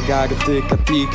zegar tyka tik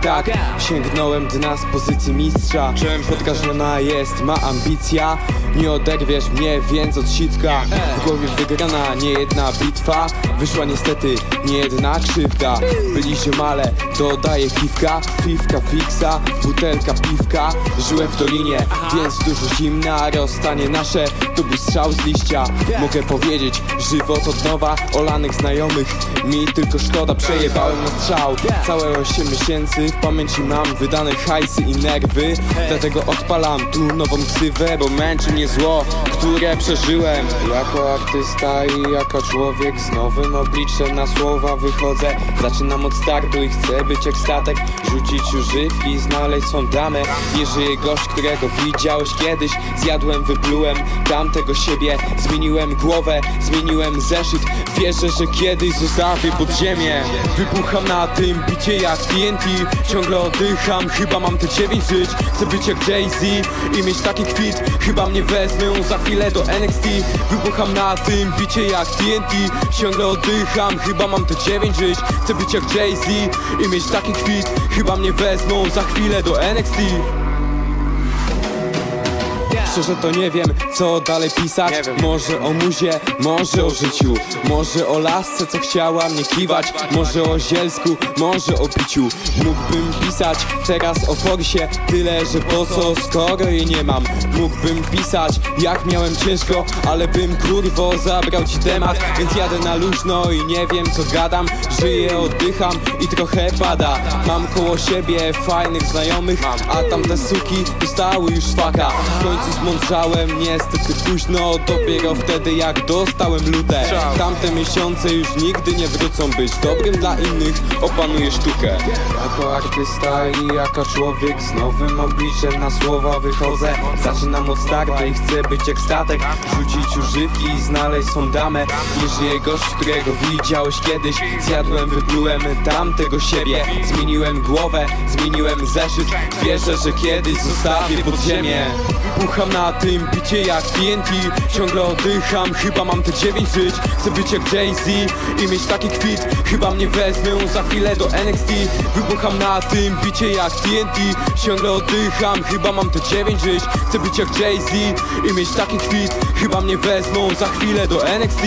tak, sięgnąłem dna z pozycji mistrza. Podkażniona jest, ma ambicja, nie oderwiesz mnie więc od sitka. W głowie wygrana niejedna bitwa, wyszła niestety niejedna krzywda. Byliście male, dodaję piwka, piwka fiksa, butelka piwka. Żyłem w dolinie, więc dużo zimna, rozstanie nasze to był strzał z liścia. Mogę powiedzieć, żywot od nowa, olanych znajomych mi tylko szkoda, przejebałem na strzał. Całe 8 miesięcy w pamięci mam, wydane hajsy i nerwy, dlatego odpalam tu nową ksywę, bo męczy mnie zło, które przeżyłem. Jako artysta i jako człowiek z nowym obliczem na słowa wychodzę. Zaczynam od startu i chcę być jak statek, rzucić używki i znaleźć swą damę. Nie żyje gość, którego widziałeś kiedyś, zjadłem, wyplułem tamtego siebie. Zmieniłem głowę, zmieniłem zeszyt, wierzę, że kiedyś zostawię podziemie. Wybucham na tym bicie jak TNT, ciągle oddycham, chyba mam te 9 żyć. Chcę być jak Jay-Z i mieć taki kwit, chyba mnie wezmą za chwilę do NXT. Wybucham na tym bicie jak TNT, ciągle oddycham, chyba mam te 9 żyć. Chcę być jak Jay-Z i mieć taki kwit, chyba mnie wezmą za chwilę do NXT. Szczerze to nie wiem, co dalej pisać. Może o muzie, może o życiu, może o lasce, co chciała mnie kiwać, może o zielsku, może o piciu. Mógłbym pisać teraz o forsie, tyle, że po co, skoro jej nie mam. Mógłbym pisać, jak miałem ciężko, ale bym kurwo zabrał ci temat. Więc jadę na luźno i nie wiem, co gadam. Żyję, oddycham i trochę pada. Mam koło siebie fajnych znajomych, a tamte suki dostały już faka. W końcu zmądrzałem, niestety późno, dopiero wtedy jak dostałem lutę. Tamte miesiące już nigdy nie wrócą, być dobrym dla innych opanuję sztukę. Jako artysta i jako człowiek z nowym obliczem na słowa wychodzę. Zaczynam od startu i chcę być jak statek, rzucić używki i znaleźć swą damę. Nie żyje gość, którego widziałeś kiedyś, zjadłem, wyplułem tamtego siebie. Zmieniłem głowę, zmieniłem zeszyt, wierzę, że kiedyś zostawię podziemie. Wybucham na tym bicie jak TNT, ciągle oddycham, chyba mam te 9 żyć. Chcę być jak Jay-Z i mieć taki kwit, chyba mnie wezmą za chwilę do NXT. Wybucham na tym bicie jak TNT, ciągle oddycham, chyba mam te 9 żyć. Chcę być jak Jay-Z i mieć taki kwit, chyba mnie wezmą za chwilę do NXT.